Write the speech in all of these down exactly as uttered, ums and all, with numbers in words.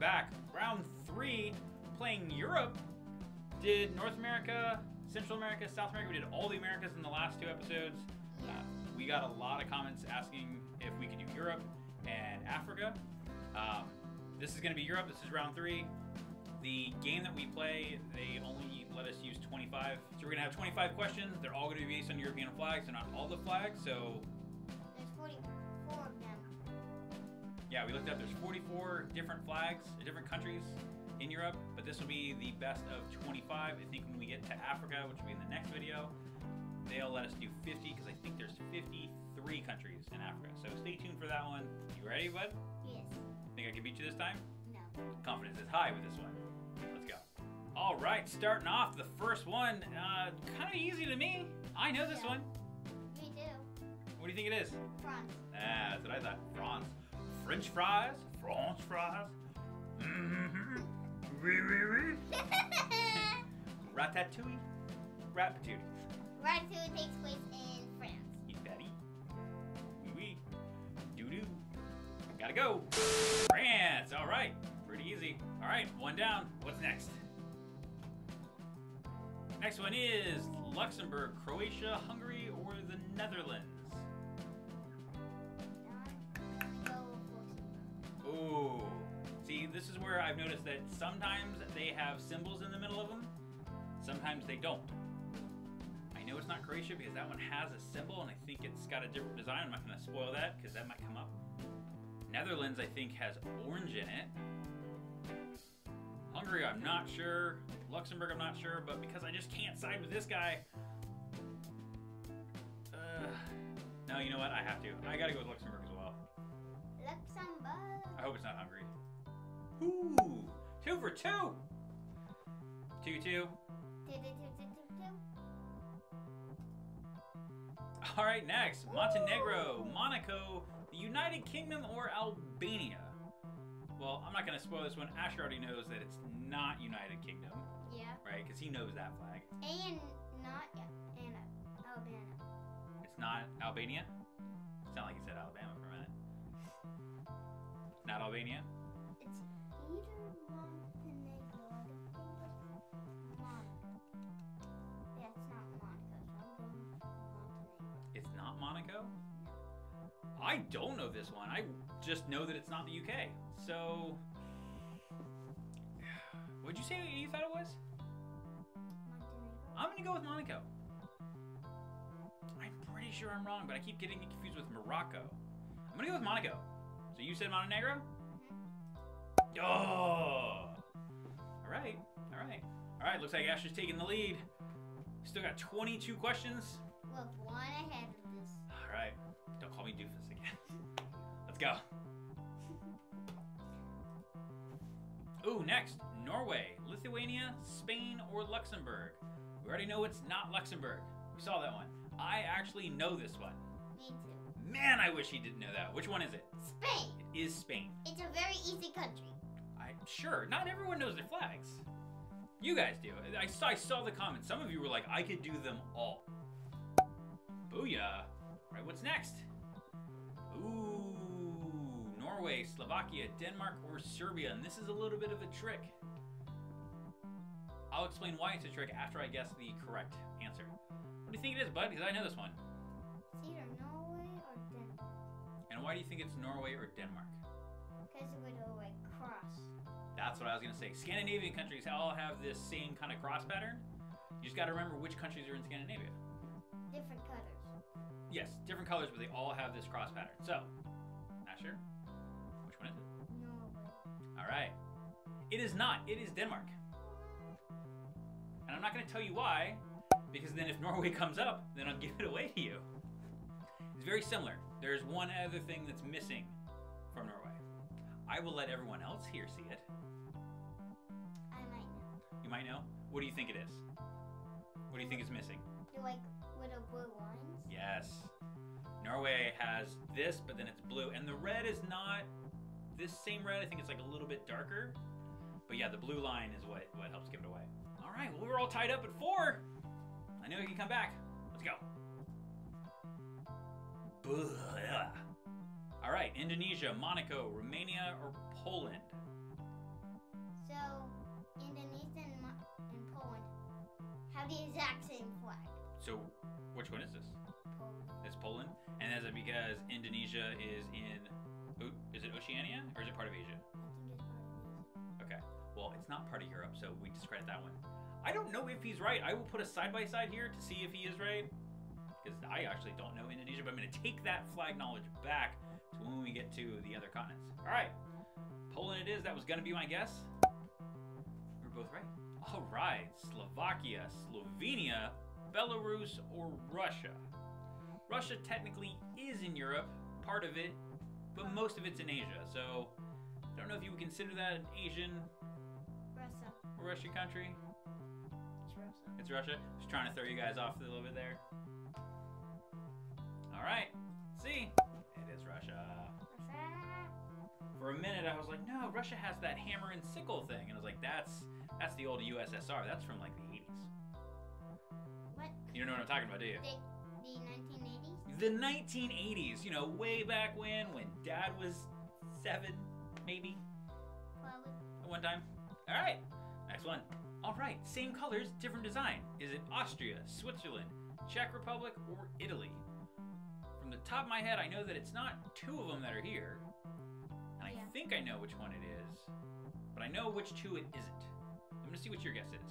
back. Round three, playing Europe. Did North America, Central America, South America. We did all the Americas in the last two episodes. Uh, we got a lot of comments asking if we could do Europe and Africa. Um, this is going to be Europe. This is round three. The game that we play, they only let us use twenty-five. So we're going to have twenty-five questions. They're all going to be based on European flags. They're not all the flags, so... There's forty-four of them. Yeah, we looked up. There's forty-four different flags, different countries in Europe, but this will be the best of twenty-five. I think when we get to Africa, which will be in the next video, they'll let us do fifty, because I think there's fifty-three countries in Africa. So stay tuned for that one. You ready, bud? Yes. Think I can beat you this time? No. Confidence is high with this one. Let's go. All right, starting off, the first one, uh, kind of easy to me. I know this yeah. one. Me too. What do you think it is? France. Ah, that's what I thought. France. French fries. French fries. Mm-hmm. Wee wee wee. Ratatouille. Ratatouille. Ratatouille takes place in France. You daddy. Wee wee. Doo doo. Gotta go. France. All right. Pretty easy. All right. One down. What's next? Next one is Luxembourg, Croatia, Hungary, or the Netherlands. Ooh. See, this is where I've noticed that sometimes they have symbols in the middle of them, sometimes they don't. I know it's not Croatia because that one has a symbol and I think it's got a different design. I'm not going to spoil that because that might come up. Netherlands, I think, has orange in it. Hungary, I'm not sure. Luxembourg, I'm not sure, but because I just can't side with this guy. Uh, no, you know what? I have to. I got to go with Luxembourg as well. Luxembourg. I hope it's not Hungary. Ooh, two for two. Two, two. Two, two, two, two, two. All right, next. Ooh. Montenegro, Monaco, the United Kingdom, or Albania. Well, I'm not going to spoil this one. Asher already knows that it's not United Kingdom. Yeah. Right, because he knows that flag. And not and Albania. It's not Albania? It's not like he said Alabama for a minute. Not Albania? It's either Montenegro or Monaco. Yeah, it's not Monaco. It's not Monaco? I don't know this one. I just know that it's not the U K. So, what'd you say you thought it was? Montenegro. I'm gonna go with Monaco. I'm pretty sure I'm wrong, but I keep getting it confused with Morocco. I'm gonna go with Monaco. So you said Montenegro? Oh! All right, all right. All right, looks like Asher's taking the lead. Still got twenty-two questions. Look, one ahead of this. All right, don't call me doofus again. Let's go. Ooh, next, Norway, Lithuania, Spain, or Luxembourg. We already know it's not Luxembourg. We saw that one. I actually know this one. Me too. Man, I wish he didn't know that. Which one is it? Spain. It is Spain. It's a very easy country. I sure. Not everyone knows their flags. You guys do. I saw, I saw the comments. Some of you were like, I could do them all. Booyah. All right, what's next? Ooh, Norway, Slovakia, Denmark, or Serbia. And this is a little bit of a trick. I'll explain why it's a trick after I guess the correct answer. What do you think it is, bud? Because I know this one. It's either Norway or Denmark. And why do you think it's Norway or Denmark? Because it would always cross. That's what I was going to say. Scandinavian countries all have this same kind of cross pattern. You just got to remember which countries are in Scandinavia. Different colors. Yes, different colors, but they all have this cross pattern. So, Asher, which one is it? Norway. All right. It is not. It is Denmark. And I'm not going to tell you why, because then if Norway comes up, then I'll give it away to you. It's very similar. There's one other thing that's missing from Norway. I will let everyone else here see it. I might know. You might know? What do you think it is? What do you think is missing? They're like little blue lines? Yes. Norway has this, but then it's blue. And the red is not this same red. I think it's like a little bit darker. But yeah, the blue line is what, what helps give it away. All right, well, we're all tied up at four. I know you can come back. Let's go. All right, Indonesia, Monaco, Romania, or Poland? have the exact same flag. So, which one is this? Poland. It's Poland, and that's because Indonesia is in, is it Oceania or is it part of Asia? I think it's part of Asia. Okay, well, it's not part of Europe, so we discredit that one. I don't know if he's right. I will put a side by side here to see if he is right, because I actually don't know Indonesia, but I'm going to take that flag knowledge back to when we get to the other continents. All right, Poland it is. That was going to be my guess. We're both right. All right, Slovakia, Slovenia, Belarus, or Russia. Russia technically is in Europe, part of it, but most of it's in Asia. So I don't know if you would consider that an Asian Russia. Or Russian country. It's Russia. It's Russia. Just trying to throw you guys off a little bit there. All right, see, it is Russia. Russia. For a minute, I was like, no, Russia has that hammer and sickle thing, and I was like, that's that's the old U S S R. That's from like the eighties. What? You don't know what I'm talking about, do you? The, the nineteen eighties? The nineteen eighties. You know, way back when, when Dad was seven, maybe. Probably. At one time. All right, next one. All right, same colors, different design. Is it Austria, Switzerland, Czech Republic, or Italy? From the top of my head, I know that it's not two of them that are here. And I yeah. think I know which one it is. But I know which two it isn't. I'm going to see what your guess is.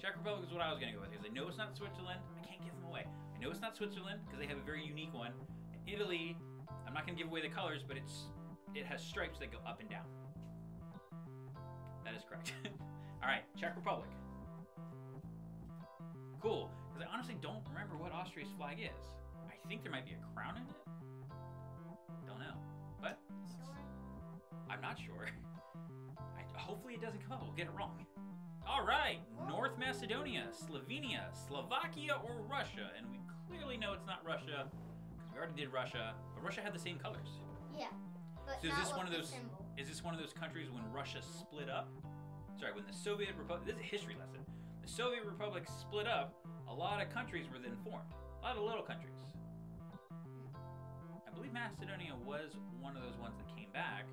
Czech Republic. Czech Republic is what I was going to go with. Because I know it's not Switzerland. I can't give them away. I know it's not Switzerland because they have a very unique one. And Italy, I'm not going to give away the colors, but it's it has stripes that go up and down. That is correct. All right, Czech Republic. Cool. Because I honestly don't remember what Austria's flag is. I think there might be a crown in it. Don't know, but sure. I'm not sure. I, hopefully it doesn't come up. We'll get it wrong. All right, Whoa. North Macedonia, Slovenia, Slovakia, or Russia, and we clearly know it's not Russia because we already did Russia. But Russia had the same colors. Yeah, but so is this one of those? Symbol. Is this one of those countries when Russia split up? Sorry, when the Soviet Republic. This is a history lesson. The Soviet Republic split up. A lot of countries were then formed. A lot of little countries. I believe Macedonia was one of those ones that came back,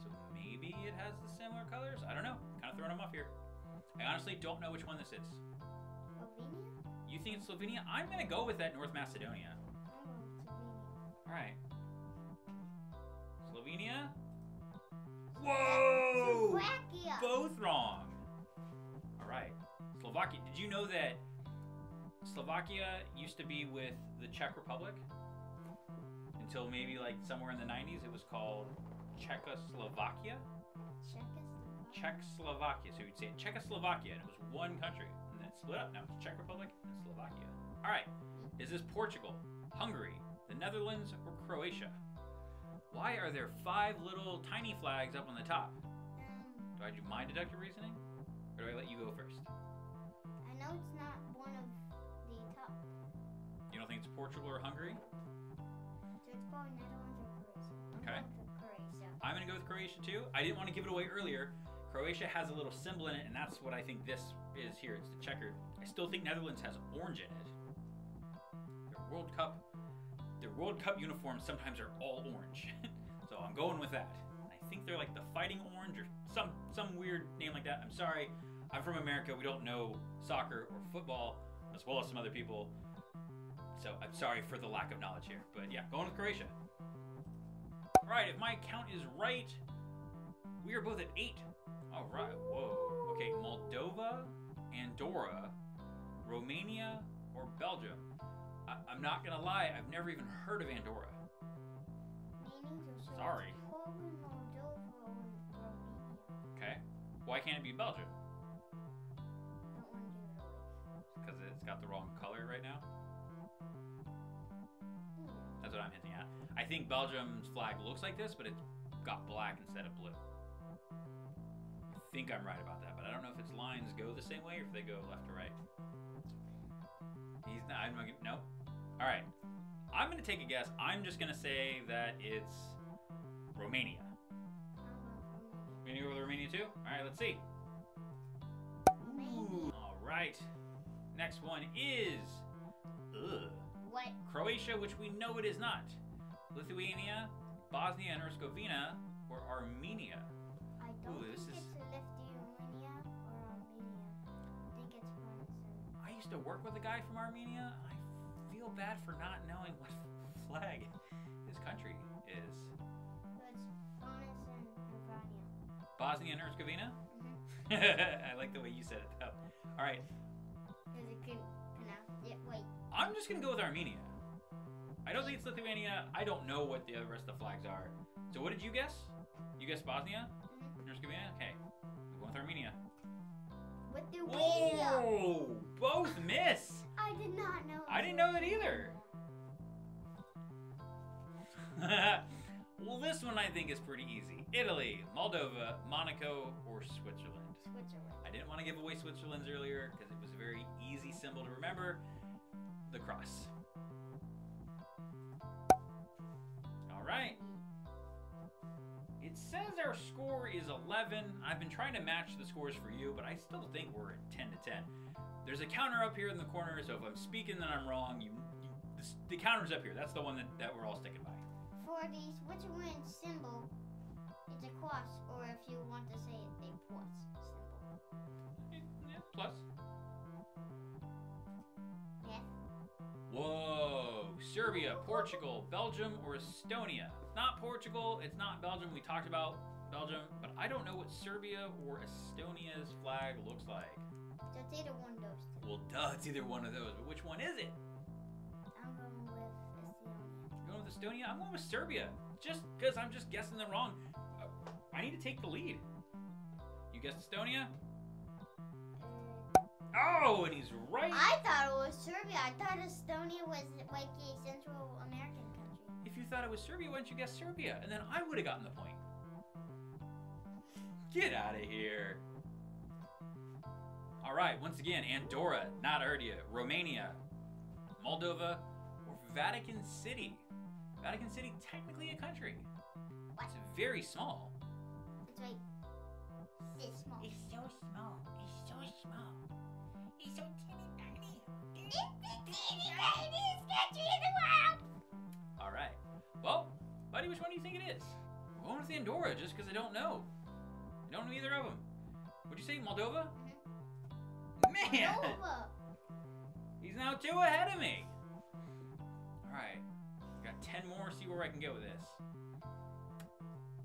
so maybe it has the similar colors? I don't know. Kind of throwing them off here. I honestly don't know which one this is. Slovenia? You think it's Slovenia? I'm going to go with that North Macedonia. I'm going with Slovenia. All right. Slovenia? Whoa! Slovakia! Both wrong. All right. Slovakia. Did you know that Slovakia used to be with the Czech Republic? Until maybe like somewhere in the nineties, it was called Czechoslovakia. Czechoslovakia. Czechoslovakia. So you'd say Czechoslovakia, and it was one country, and then it split up. Now it's Czech Republic and Slovakia. All right, is this Portugal, Hungary, the Netherlands, or Croatia? Why are there five little tiny flags up on the top? Um, do I do my deductive reasoning, or do I let you go first? I know it's not one of the top. You don't think it's Portugal or Hungary? It's probably Netherlands or Croatia. Okay. I'm going to go with Croatia too. I didn't want to give it away earlier. Croatia has a little symbol in it, and that's what I think this is here. It's the checkered. I still think Netherlands has orange in it. Their World Cup, their World Cup uniforms sometimes are all orange. So I'm going with that. I think they're like the Fighting Orange or some, some weird name like that. I'm sorry. I'm from America. We don't know soccer or football, as well as some other people. So I'm sorry for the lack of knowledge here, but yeah, going with Croatia. All right, if my count is right, we are both at eight. All right, whoa. Okay, Moldova, Andorra, Romania, or Belgium. I I'm not gonna lie, I've never even heard of Andorra. Sorry. Okay, why can't it be Belgium? Because it's got the wrong color right now. That's what I'm hinting at. I think Belgium's flag looks like this, but it's got black instead of blue. I think I'm right about that, but I don't know if its lines go the same way or if they go left to right. He's not, I'm not, nope. All right, I'm gonna take a guess. I'm just gonna say that it's Romania. We're gonna go with Romania too? All right, let's see. Ooh. All right, next one is, ugh. What? Croatia, which we know it is not. Lithuania, Bosnia and Herzegovina, or Armenia? I don't Ooh, think this it's is... Lithuania or Armenia. I think it's one used to work with a guy from Armenia. I feel bad for not knowing what flag his country is. It's Bosnia and Herzegovina. Bosnia and Herzegovina? Mm-hmm. I like the way you said it, though. All right. Is it good? Yeah, wait. I'm just going to go with Armenia. I don't think it's Lithuania. I don't know what the rest of the flags are. So what did you guess? You guessed Bosnia? Mm-hmm. Herzegovina? Okay. We're going with Armenia. With the Whoa! Wheel. Both miss! I did not know that. I didn't know that either. Well, this one I think is pretty easy. Italy, Moldova, Monaco, or Switzerland. Switzerland. I didn't want to give away Switzerland's earlier because it was a very easy symbol to remember. The cross. All right. It says our score is eleven. I've been trying to match the scores for you, but I still think we're at ten to ten. There's a counter up here in the corner, so if I'm speaking and I'm wrong, you, you the, the counter's up here. That's the one that, that we're all sticking by. For the Switzerland symbol, it's a cross, or if you want to say it, a plus symbol. Yeah, plus. Yeah. Whoa! Serbia, Portugal, Belgium, or Estonia? It's not Portugal, it's not Belgium. We talked about Belgium, but I don't know what Serbia or Estonia's flag looks like. It's either one of those two. Well, duh, it's either one of those, but which one is it? Going with Estonia? I'm going with Serbia. Just because I'm just guessing them wrong. I need to take the lead. You guessed Estonia? Oh, and he's right. I thought it was Serbia. I thought Estonia was like a Central American country. If you thought it was Serbia, why didn't you guess Serbia? And then I would have gotten the point. Get out of here. All right, once again, Andorra, Nadia, Romania, Moldova, or Vatican City. Vatican City, technically a country. What? It's very small. It's like this small. It's so small. It's so small. It's so teeny tiny. It's the teeny tiniest country in the world. All right. Well, buddy, which one do you think it is? I'm going with Andorra just because I don't know. I don't know either of them. Would you say Moldova? Mm-hmm. Man. Moldova. He's now two ahead of me. All right. Got ten more, see where I can go with this.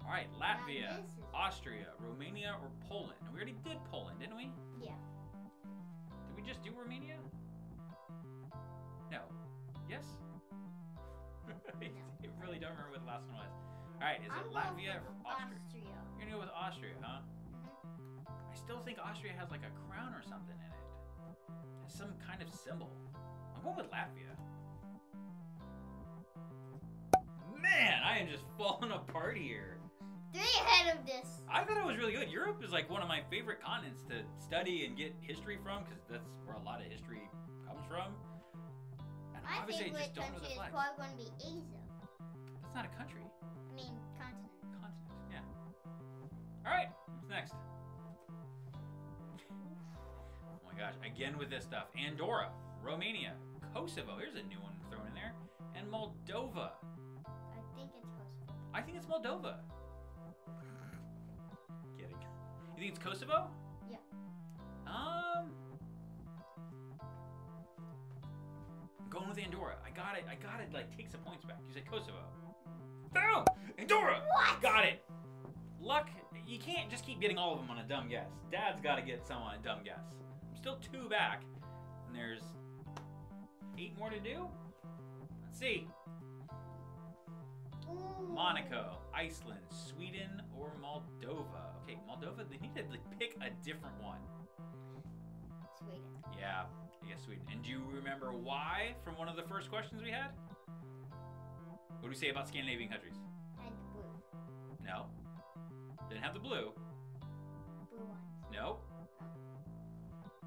All right, Latvia, Austria, Romania, or Poland. We already did Poland, didn't we? Yeah. Did we just do Romania? No. Yes? I really don't remember what the last one was. All right, is it Latvia or Austria? Austria. You're gonna go with Austria, huh? Mm-hmm. I still think Austria has like a crown or something in it. It has some kind of symbol. I'm going with Latvia. Man, I am just falling apart here. Three ahead of this. I thought it was really good. Europe is like one of my favorite continents to study and get history from because that's where a lot of history comes from. And my obviously favorite I just don't country know the flags. Is probably going to be Asia. That's not a country. I mean, continent. Continent, yeah. All right, what's next? Oh my gosh, again with this stuff. Andorra, Romania, Kosovo. Here's a new one thrown in there. And Moldova. I think it's Kosovo. I think it's Moldova. Kidding. You think it's Kosovo? Yeah. Um. I'm going with Andorra. I got it. I got it. Like, take some points back. You said Kosovo. Boom! Andorra. What? Got it. Luck. You can't just keep getting all of them on a dumb guess. Dad's got to get some on a dumb guess. I'm still two back, and there's eight more to do. Let's see. Monaco, Iceland, Sweden, or Moldova? Okay, Moldova, they need to like, pick a different one. Sweden. Yeah, I guess Sweden. And do you remember why from one of the first questions we had? What do we say about Scandinavian countries? Had the blue. No. Didn't have the blue. Blue ones. No.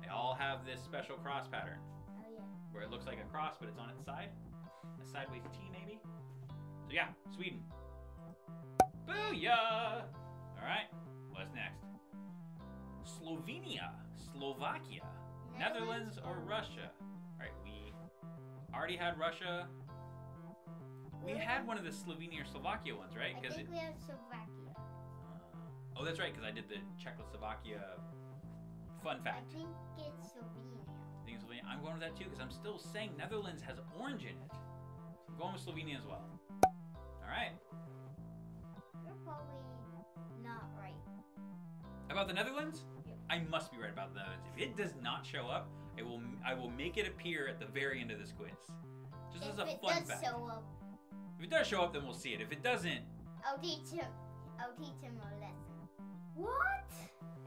They all have this special cross pattern. Oh, yeah. Where it looks like a cross, but it's on its side. A sideways T, maybe? So yeah, Sweden. Booyah! All right, what's next? Slovenia, Slovakia, Netherlands, or Russia? All right, we already had Russia. We had one of the Slovenia or Slovakia ones, right? I think it, we have Slovakia. Uh, oh, that's right, because I did the Czechoslovakia fun fact. I think it's Slovenia. think of Slovenia. I'm going with that too, because I'm still saying Netherlands has orange in it. So I'm going with Slovenia as well. Alright. You're probably not right. About the Netherlands? Yep. I must be right about the Netherlands. If it does not show up, I will I will make it appear at the very end of this quiz. Just if as a fun fact. If it does show up. If it does show up, then we'll see it. If it doesn't... I'll teach him. I'll teach him a lesson. What?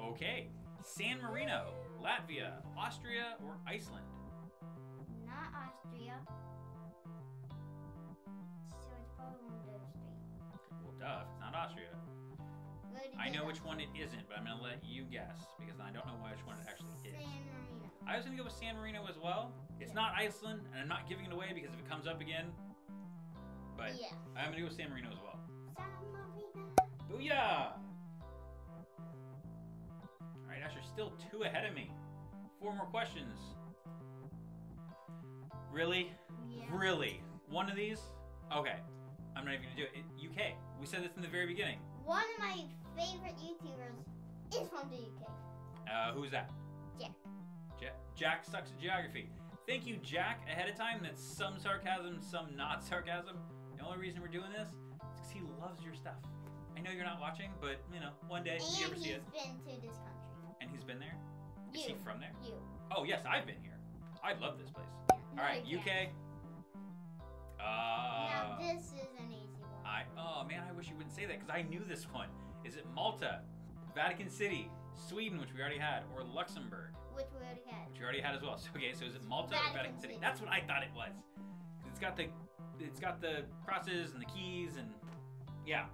Okay. San Marino, Latvia, Austria, or Iceland? Not Austria. So it's probably one of those three. Okay, well, duh, it's not Austria. I know which one it isn't, but I'm going to let you guess, because I don't know which one it actually is. San Marino. I was going to go with San Marino as well. It's yeah. not Iceland, and I'm not giving it away, because if it comes up again... But yeah. I'm going to go with San Marino as well. San Marino. Booyah! Alright, Ash, you're still two ahead of me. Four more questions. Really? Yeah. Really? One of these? Okay. I'm not even going to do it. it. U K. We said this in the very beginning. One of my favorite YouTubers is from the U K. Uh, who's that? Jack. Jack. Jack sucks at geography. Thank you, Jack, ahead of time. That's some sarcasm, some not sarcasm. The only reason we're doing this is because he loves your stuff. I know you're not watching, but, you know, one day, if you ever see it. And he's been to this country. And he's been there? You. Is he from there? You. Oh, yes, I've been here. I love this place. Yeah, all right, U K. Uh, now, this is an easy one. I, oh, man, I wish you wouldn't say that, because I knew this one. Is it Malta, Vatican City, Sweden, which we already had, or Luxembourg? Which we already had. Which we already had as well. So, okay, so is it Malta Vatican or Vatican City? City? That's what I thought it was. It's got the, it's got the crosses and the keys and, yeah.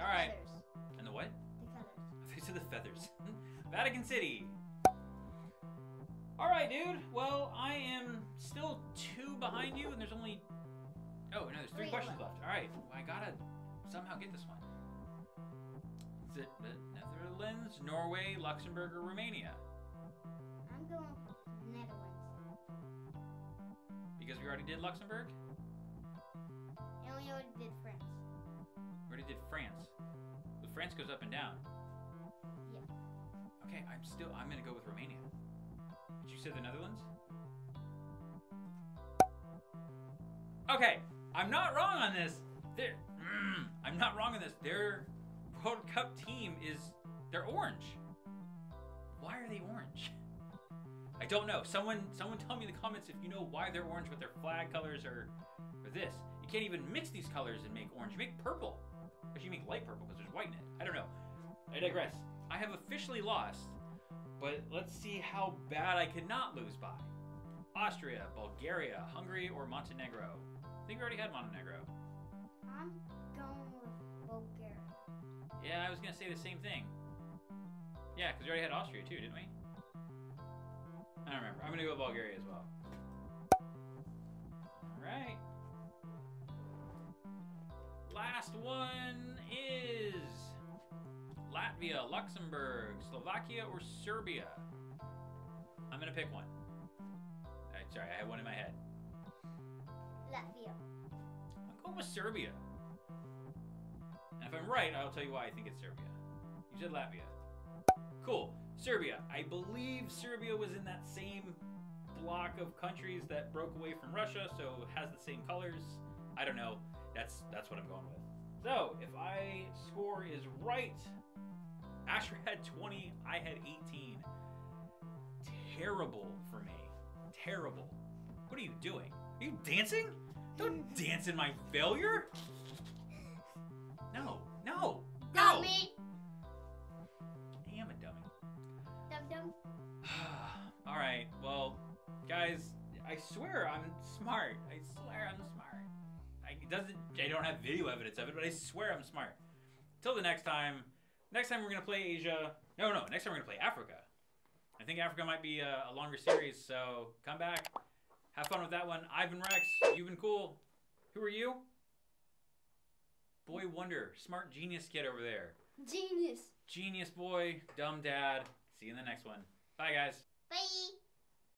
All right. Feathers. And the what? The feathers. These are the feathers. Vatican City. All right, dude. Well, I am still two behind you, and there's only, oh, no, there's three, three questions left. left. All right, well, I gotta somehow get this one. Is it the Netherlands, Norway, Luxembourg, or Romania? I'm going for Netherlands. Because we already did Luxembourg? No, we already did France. We already did France. Well, France goes up and down. Yeah. Okay, I'm still, I'm gonna go with Romania. Did you say the Netherlands? Okay, I'm not wrong on this. There, mm, I'm not wrong on this. Their World Cup team is, they're orange. Why are they orange? I don't know. Someone, someone tell me in the comments if you know why they're orange, what their flag colors are, or this. You can't even mix these colors and make orange. You make purple. Actually, you make light purple because there's white in it. I don't know. I digress. I have officially lost, but let's see how bad I could not lose by. Austria, Bulgaria, Hungary, or Montenegro? I think we already had Montenegro. I'm going with Bulgaria. Yeah, I was going to say the same thing. Yeah, because we already had Austria too, didn't we? I don't remember. I'm going to go with Bulgaria as well. All right. Last one is Latvia, Luxembourg, Slovakia, or Serbia? I'm going to pick one. All right, sorry, I had one in my head. Latvia. I'm going with Serbia. And if I'm right, I'll tell you why I think it's Serbia. You said Latvia. Cool. Serbia. I believe Serbia was in that same block of countries that broke away from Russia, so it has the same colors. I don't know. That's that's what I'm going with. So, if I score is right, Asher had twenty, I had eighteen. Terrible for me. Terrible. What are you doing? Are you dancing? Don't dance in my failure. No, no, no. Dummy. I am a dummy. Dum dum. All right, well, guys, I swear I'm smart. I swear I'm smart. I, it doesn't, I don't have video evidence of it, but I swear I'm smart. Till the next time. Next time we're going to play Asia. No, no, next time we're going to play Africa. I think Africa might be a, a longer series, so come back. Have fun with that one. I've been Rex. You've been cool. Who are you? Boy Wonder. Smart genius kid over there. Genius. Genius boy. Dumb dad. See you in the next one. Bye, guys. Bye.